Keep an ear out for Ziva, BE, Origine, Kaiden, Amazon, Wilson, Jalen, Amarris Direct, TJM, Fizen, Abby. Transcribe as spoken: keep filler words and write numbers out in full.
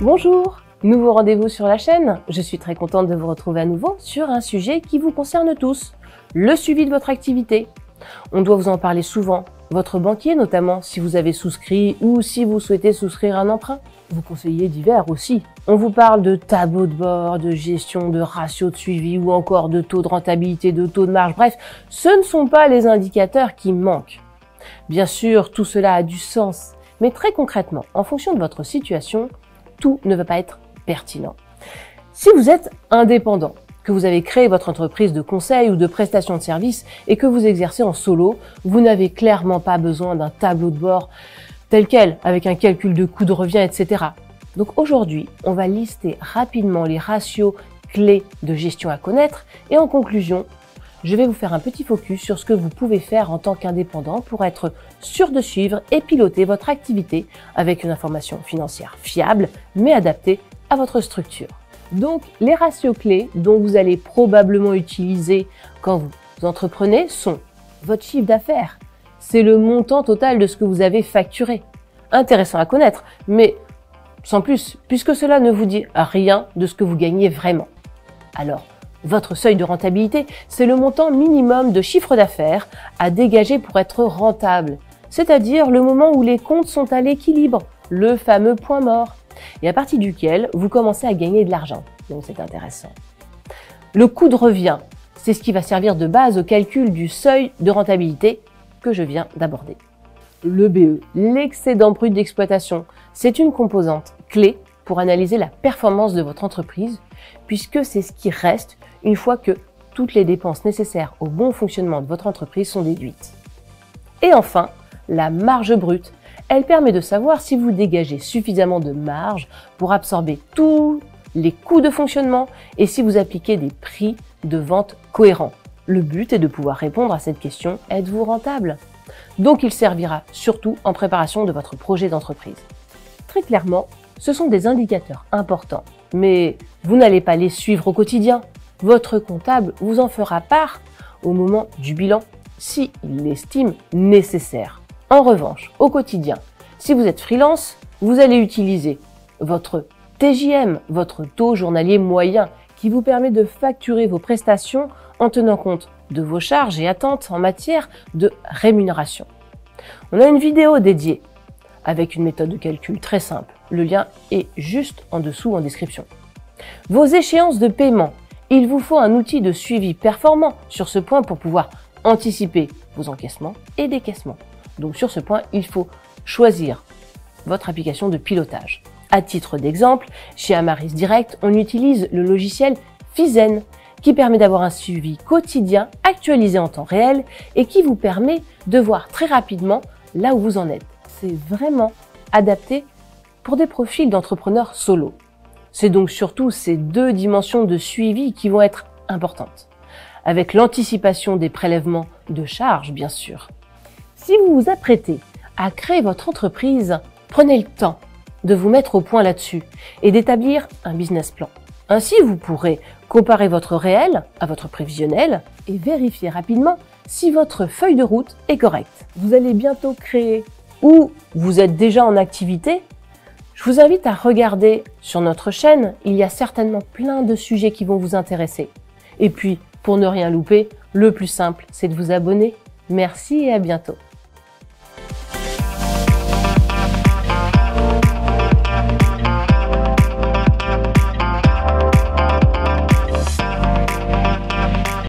Bonjour, nouveau rendez-vous sur la chaîne. Je suis très contente de vous retrouver à nouveau sur un sujet qui vous concerne tous, le suivi de votre activité. On doit vous en parler souvent, votre banquier notamment, si vous avez souscrit ou si vous souhaitez souscrire un emprunt. Vos conseillers divers aussi. On vous parle de tableau de bord, de gestion, de ratio de suivi ou encore de taux de rentabilité, de taux de marge, bref, ce ne sont pas les indicateurs qui manquent. Bien sûr, tout cela a du sens, mais très concrètement, en fonction de votre situation, tout ne va pas être pertinent. Si vous êtes indépendant, que vous avez créé votre entreprise de conseil ou de prestation de services et que vous exercez en solo, vous n'avez clairement pas besoin d'un tableau de bord tel quel, avec un calcul de coût de revient, et cetera. Donc aujourd'hui, on va lister rapidement les ratios clés de gestion à connaître et en conclusion, je vais vous faire un petit focus sur ce que vous pouvez faire en tant qu'indépendant pour être sûr de suivre et piloter votre activité avec une information financière fiable mais adaptée à votre structure. Donc les ratios clés dont vous allez probablement utiliser quand vous entreprenez sont votre chiffre d'affaires, c'est le montant total de ce que vous avez facturé. Intéressant à connaître, mais sans plus, puisque cela ne vous dit rien de ce que vous gagnez vraiment. Alors, votre seuil de rentabilité, c'est le montant minimum de chiffre d'affaires à dégager pour être rentable, c'est-à-dire le moment où les comptes sont à l'équilibre, le fameux point mort, et à partir duquel vous commencez à gagner de l'argent. Donc c'est intéressant. Le coût de revient, c'est ce qui va servir de base au calcul du seuil de rentabilité que je viens d'aborder. Le B E, l'excédent brut d'exploitation, c'est une composante clé pour analyser la performance de votre entreprise, puisque c'est ce qui reste une fois que toutes les dépenses nécessaires au bon fonctionnement de votre entreprise sont déduites. Et enfin, la marge brute, elle permet de savoir si vous dégagez suffisamment de marge pour absorber tous les coûts de fonctionnement et si vous appliquez des prix de vente cohérents. Le but est de pouvoir répondre à cette question « Êtes-vous rentable ?» Donc il servira surtout en préparation de votre projet d'entreprise. Très clairement, ce sont des indicateurs importants, mais vous n'allez pas les suivre au quotidien. Votre comptable vous en fera part au moment du bilan, s'il l'estime nécessaire. En revanche, au quotidien, si vous êtes freelance, vous allez utiliser votre T J M, votre taux journalier moyen, qui vous permet de facturer vos prestations en tenant compte de vos charges et attentes en matière de rémunération. On a une vidéo dédiée avec une méthode de calcul très simple. Le lien est juste en dessous en description. Vos échéances de paiement. Il vous faut un outil de suivi performant sur ce point pour pouvoir anticiper vos encaissements et décaissements. Donc sur ce point, il faut choisir votre application de pilotage. À titre d'exemple, chez Amarris Direct, on utilise le logiciel Fizen, qui permet d'avoir un suivi quotidien actualisé en temps réel et qui vous permet de voir très rapidement là où vous en êtes. C'est vraiment adapté pour des profils d'entrepreneurs solo. C'est donc surtout ces deux dimensions de suivi qui vont être importantes, avec l'anticipation des prélèvements de charges, bien sûr. Si vous vous apprêtez à créer votre entreprise, prenez le temps de vous mettre au point là-dessus et d'établir un business plan. Ainsi, vous pourrez comparer votre réel à votre prévisionnel et vérifier rapidement si votre feuille de route est correcte. Vous allez bientôt créer ou vous êtes déjà en activité. Je vous invite à regarder sur notre chaîne, il y a certainement plein de sujets qui vont vous intéresser. Et puis, pour ne rien louper, le plus simple, c'est de vous abonner. Merci et à bientôt.